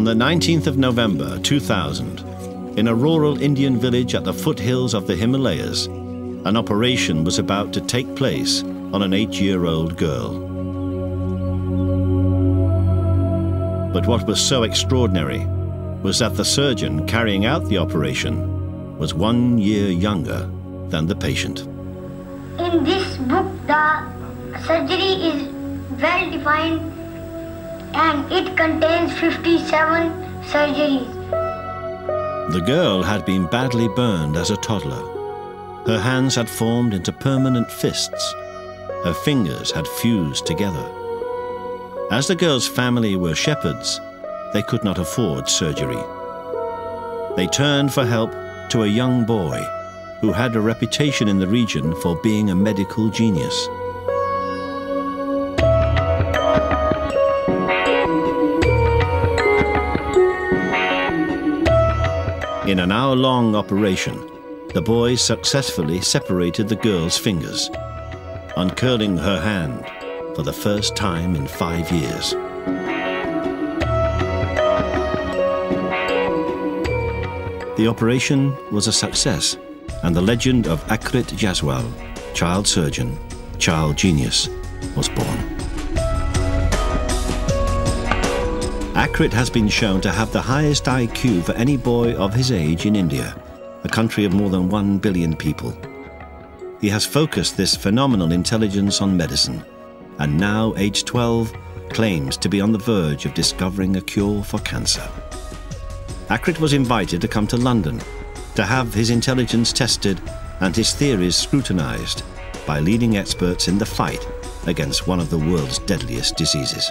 on the 19th of November 2000, in a rural Indian village at the foothills of the Himalayas, an operation was about to take place on an 8-year-old girl. But what was so extraordinary was that the surgeon carrying out the operation was 1 year younger than the patient. In this book, the surgery is well defined and it contains 57 surgeries. The girl had been badly burned as a toddler. Her hands had formed into permanent fists. Her fingers had fused together. As the girl's family were shepherds, they could not afford surgery. They turned for help to a young boy who had a reputation in the region for being a medical genius. In an hour-long operation, the boy successfully separated the girl's fingers, uncurling her hand for the first time in 5 years. The operation was a success, and the legend of Akrit Jaswal, child surgeon, child genius, was born. Akrit has been shown to have the highest IQ for any boy of his age in India, a country of more than 1 billion people. He has focused this phenomenal intelligence on medicine, and now, aged 12, claims to be on the verge of discovering a cure for cancer. Akrit was invited to come to London to have his intelligence tested and his theories scrutinized by leading experts in the fight against one of the world's deadliest diseases.